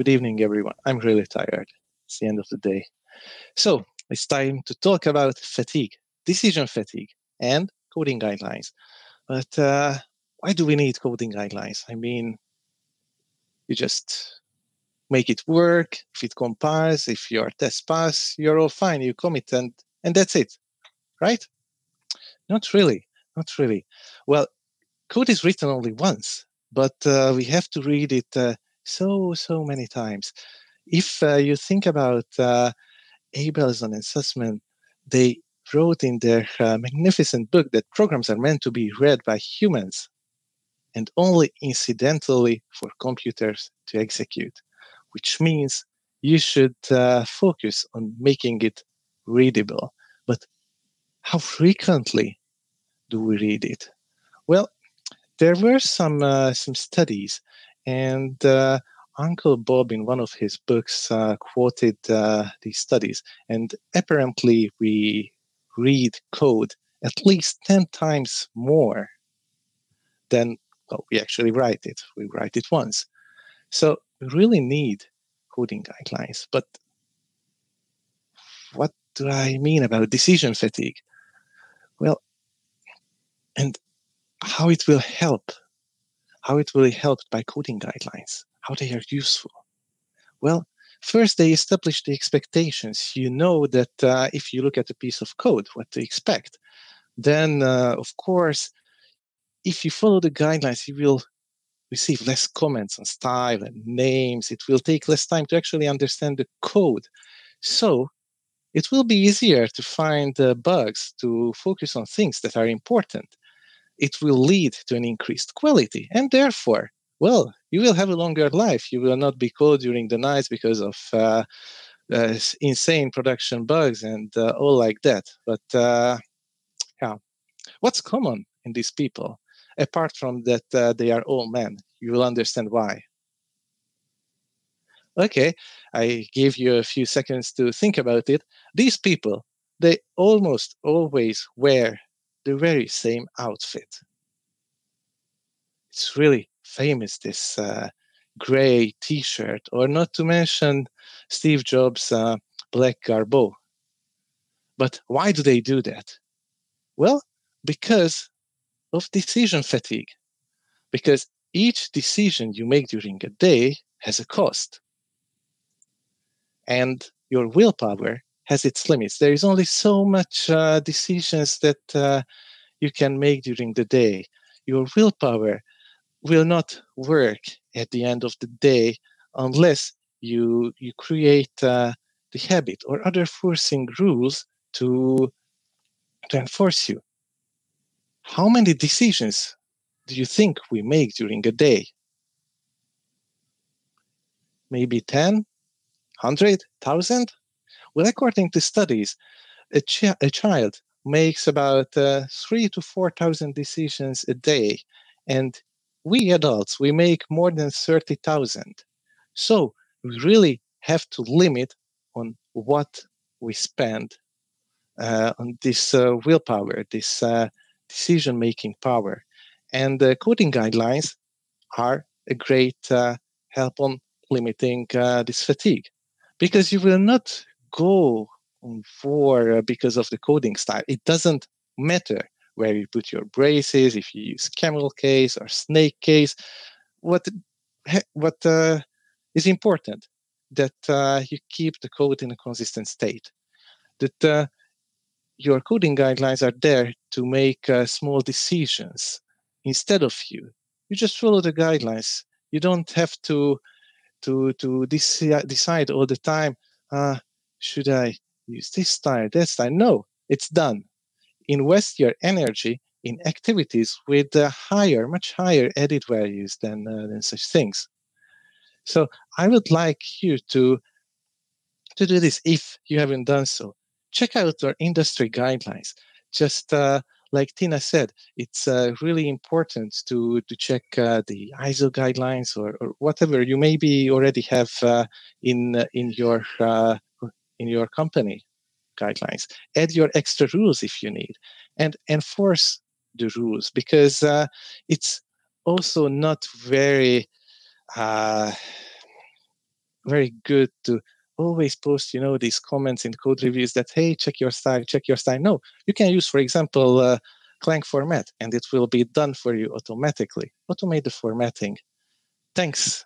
Good evening, everyone. I'm really tired. It's the end of the day. So it's time to talk about fatigue, decision fatigue, and coding guidelines. But why do we need coding guidelines? I mean, you just make it work. If it compiles, if your test pass, you're all fine. You commit and that's it, right? Not really. Not really. Well, code is written only once, but we have to read it so many times. If you think about Abelson and Sussman, they wrote in their magnificent book that programs are meant to be read by humans and only incidentally for computers to execute, which means you should focus on making it readable. But how frequently do we read it? Well, there were some studies, and Uncle Bob, in one of his books, quoted these studies. And apparently, we read code at least 10 times more than we actually write it. We write it once. So we really need coding guidelines. But what do I mean about decision fatigue? Well, and how it will help. How it will be helped by coding guidelines, how they are useful. Well, first they establish the expectations. You know that if you look at a piece of code, what to expect. Then, of course, if you follow the guidelines, you will receive less comments on style and names. It will take less time to actually understand the code. So it will be easier to find bugs, to focus on things that are important. It will lead to an increased quality. And therefore, well, you will have a longer life. You will not be cold during the nights because of insane production bugs and all like that. But yeah, what's common in these people? Apart from that, they are all men. You will understand why. Okay, I give you a few seconds to think about it. These people, they almost always wear the very same outfit. It's really famous, this gray t-shirt, or not to mention Steve Jobs' black garbo. But why do they do that? Well, because of decision fatigue. Because each decision you make during a day has a cost. And your willpower has its limits. There is only so much decisions that you can make during the day. Your willpower will not work at the end of the day unless you create the habit or other forcing rules to enforce you. How many decisions do you think we make during a day? Maybe 10, 100, 1,000? Well, according to studies, a child makes about 3,000 to 4,000 decisions a day. And we adults, we make more than 30,000. So we really have to limit on what we spend on this willpower, this decision-making power. And coding guidelines are a great help on limiting this fatigue, because you will not go for because of the coding style. It doesn't matter where you put your braces, if you use camel case or snake case. What is important that you keep the code in a consistent state, that your coding guidelines are there to make small decisions instead of you. You just follow the guidelines. You don't have to decide all the time, should I use this style, that style? No, it's done. Invest your energy in activities with much higher added values than such things. So I would like you to do this if you haven't done so. Check out our industry guidelines. Just like Tina said, it's really important to check the ISO guidelines or whatever you maybe already have in your company guidelines. Add your extra rules if you need, and enforce the rules, because it's also not very very good to always post, you know, these comments in code reviews that, hey, check your style, check your style. No, you can use, for example, Clang Format, and it will be done for you automatically. Automate the formatting. Thanks